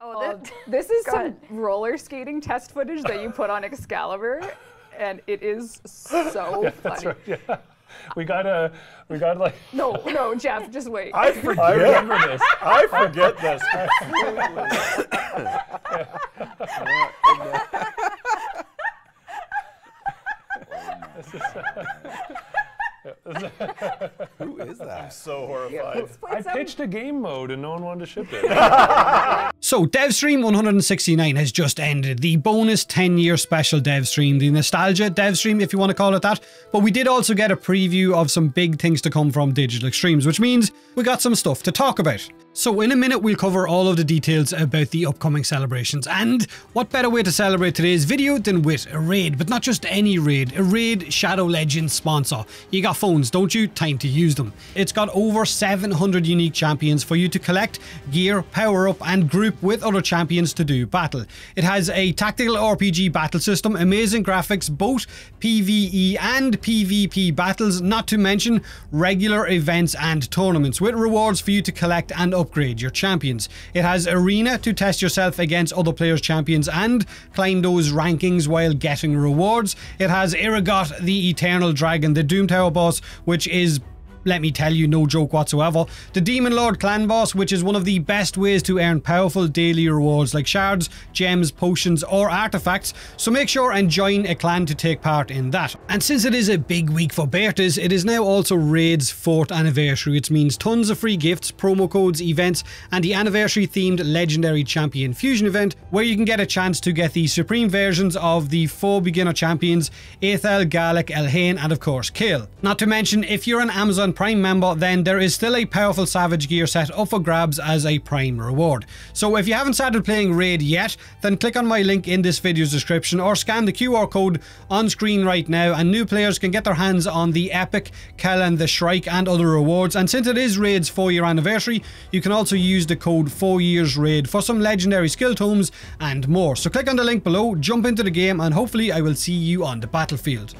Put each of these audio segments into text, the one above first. Oh, this is some roller skating test footage that you put on Excalibur, and it is so funny. That's right, yeah. We gotta like. No, Jeff, just wait. I remember this. I forget this. Who is that? I'm so horrified. I pitched a game mode and no one wanted to ship it. So Devstream 169 has just ended, the bonus 10-year special Devstream, the nostalgia Devstream if you want to call it that, but we did also get a preview of some big things to come from Digital Extremes, which means we got some stuff to talk about. So in a minute we'll cover all of the details about the upcoming celebrations, and what better way to celebrate today's video than with a raid, but not just any raid, a Raid Shadow Legends sponsor. You got phones, don't you? Time to use them. It's got over 700 unique champions for you to collect, gear, power up and group with other champions to do battle. It has a tactical RPG battle system, amazing graphics, both PvE and PvP battles, not to mention regular events and tournaments with rewards for you to collect and upgrade your champions. It has arena to test yourself against other players' champions and climb those rankings while getting rewards. It has Irigot, the Eternal Dragon, the Doom Tower boss, which is, let me tell you, no joke whatsoever. The Demon Lord clan boss, which is one of the best ways to earn powerful daily rewards like shards, gems, potions or artifacts, so make sure and join a clan to take part in that. And since it is a big week for betas, it is now also Raid's 4th anniversary, which means tons of free gifts, promo codes, events and the anniversary themed legendary champion fusion event where you can get a chance to get the supreme versions of the 4 beginner champions Aethel, Galek, Elhane and of course Kael. Not to mention, if you're an Amazon Prime member, then there is still a powerful Savage gear set up for grabs as a Prime reward. So if you haven't started playing Raid yet, then click on my link in this video's description or scan the QR code on screen right now, and new players can get their hands on the epic Kellan the Shrike and other rewards. And since it is Raid's 4-year anniversary, you can also use the code 4YEARSRAID for some legendary skill tomes and more. So click on the link below, jump into the game, and hopefully I will see you on the battlefield.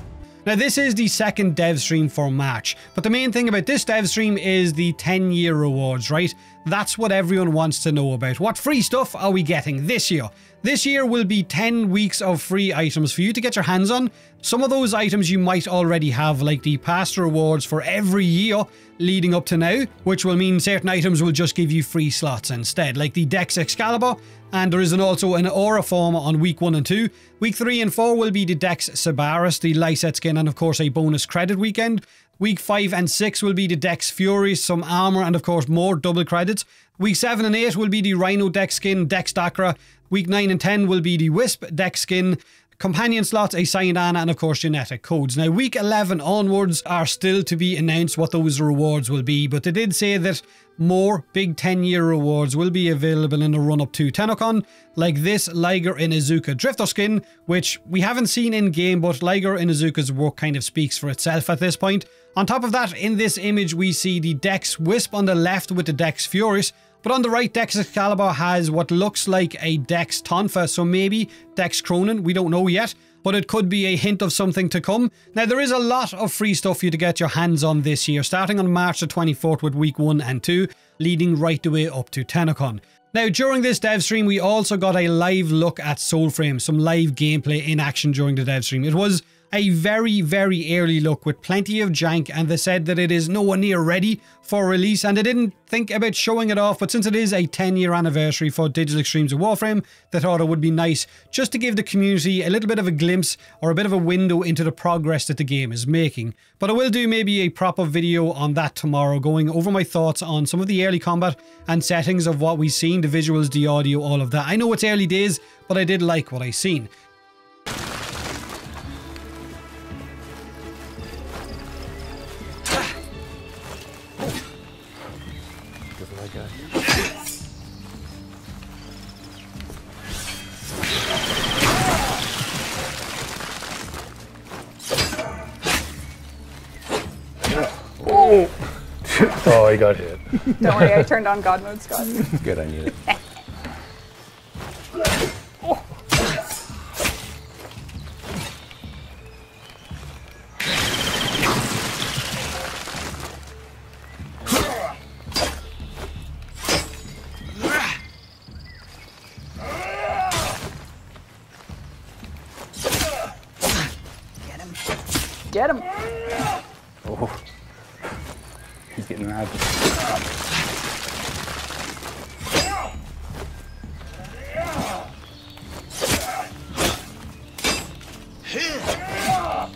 Now this is the second Devstream for March, but the main thing about this Devstream is the 10-year rewards, right? That's what everyone wants to know about. What free stuff are we getting this year? This year will be 10 weeks of free items for you to get your hands on. Some of those items you might already have, like the past rewards for every year leading up to now, which will mean certain items will just give you free slots instead, like the Dex Excalibur, and there is also an Aura Form on week 1 and 2. Week 3 and 4 will be the Dex Sabaris, the Lyset skin, and of course a bonus credit weekend. Week 5 and 6 will be the Dex Furies, some armor and of course more double credits. Week 7 and 8 will be the Rhino Dex skin, Dex Dacra. Week 9 and 10 will be the Wisp Dex skin, companion slots, a Cyanidan and of course genetic codes. Now week 11 onwards are still to be announced what those rewards will be, but they did say that more big 10-year rewards will be available in the run-up to TennoCon, like this Liger Inazuka Drifter skin, which we haven't seen in-game, but Liger Inazuka's work kind of speaks for itself at this point. On top of that, in this image we see the Dex Wisp on the left with the Dex Furies, but on the right, Dex Excalibur has what looks like a Dex Tonfa, so maybe Dex Cronin, we don't know yet, but it could be a hint of something to come. Now there is a lot of free stuff for you to get your hands on this year, starting on March the 24th with week 1 and 2, leading right the way up to TennoCon. Now during this Devstream we also got a live look at Soulframe, some live gameplay in action during the Devstream. It was a very, very early look with plenty of jank, and they said that it is nowhere near ready for release and they didn't think about showing it off, but since it is a 10-year anniversary for Digital Extremes and Warframe, they thought it would be nice just to give the community a little bit of a glimpse or a bit of a window into the progress that the game is making. But I will do maybe a proper video on that tomorrow, going over my thoughts on some of the early combat and settings of what we've seen, the visuals, the audio, all of that. I know it's early days, but I did like what I seen. Oh, he got hit. Don't worry, I turned on God mode, Scott. Good, I need it. Oh. Get him! Oh. He's getting mad.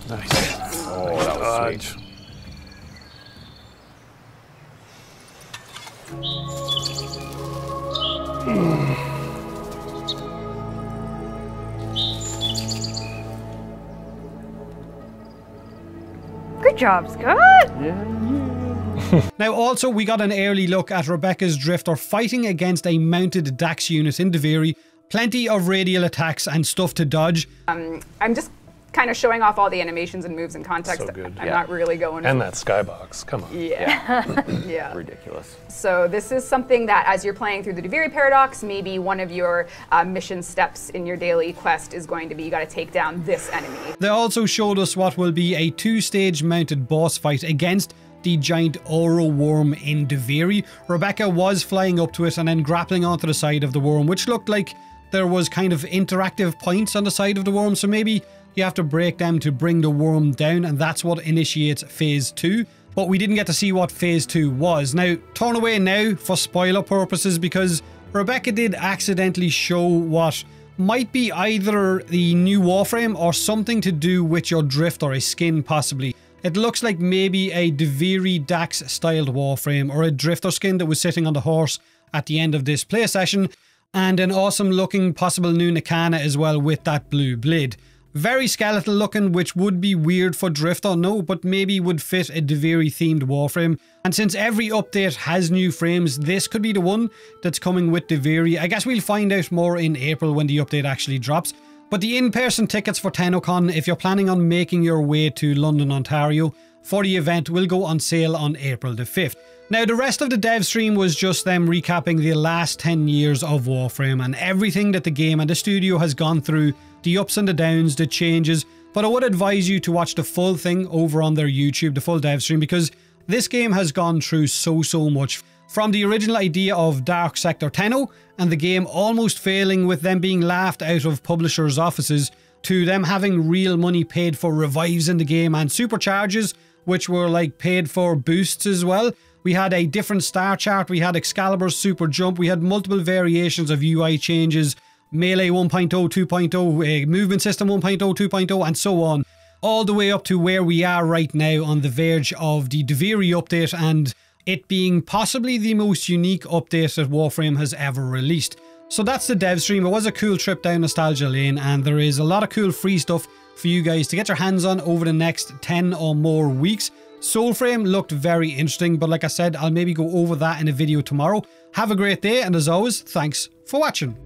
Nice. Oh, that was sweet. Good job, Scott. Yeah. Now, also, we got an early look at Rebecca's Drifter fighting against a mounted Dax unit in Duviri. Plenty of radial attacks and stuff to dodge. I'm just kind of showing off all the animations and moves in context. So good. I'm not really going. And that skybox, come on. Yeah. Yeah. Ridiculous. So this is something that, as you're playing through the Duviri Paradox, maybe one of your mission steps in your daily quest is going to be, you got to take down this enemy. They also showed us what will be a two-stage mounted boss fight against the giant Oro Worm in Duviri. Rebecca was flying up to it and then grappling onto the side of the worm, which looked like there was kind of interactive points on the side of the worm, so maybe you have to break them to bring the worm down, and that's what initiates phase 2. But we didn't get to see what phase 2 was. Now, turn away now for spoiler purposes, because Rebecca did accidentally show what might be either the new Warframe or something to do with your drift or a skin possibly. It looks like maybe a Duviri Dax styled Warframe or a drifter skin that was sitting on the horse at the end of this play session, and an awesome looking possible new Nikana as well with that blue blade. Very skeletal looking, which would be weird for Drifter, no, but maybe would fit a Duviri themed Warframe. And since every update has new frames, this could be the one that's coming with Duviri. I guess we'll find out more in April when the update actually drops. But the in-person tickets for TennoCon, if you're planning on making your way to London, Ontario for the event, will go on sale on April the 5th. Now, the rest of the dev stream was just them recapping the last 10 years of Warframe and everything that the game and the studio has gone through, the ups and the downs, the changes, but I would advise you to watch the full thing over on their YouTube, the full dev stream, because this game has gone through so much. From the original idea of Dark Sector Tenno and the game almost failing with them being laughed out of publishers' offices, to them having real money paid for revives in the game and supercharges, which were like paid for boosts as well. We had a different star chart, we had Excalibur super jump, we had multiple variations of UI changes, Melee 1.0, 2.0, movement system 1.0, 2.0, and so on. All the way up to where we are right now on the verge of the Duviri update and it being possibly the most unique update that Warframe has ever released. So that's the dev stream. It was a cool trip down nostalgia lane and there is a lot of cool free stuff for you guys to get your hands on over the next 10 or more weeks. Soulframe looked very interesting, but like I said, I'll maybe go over that in a video tomorrow. Have a great day, and as always, thanks for watching.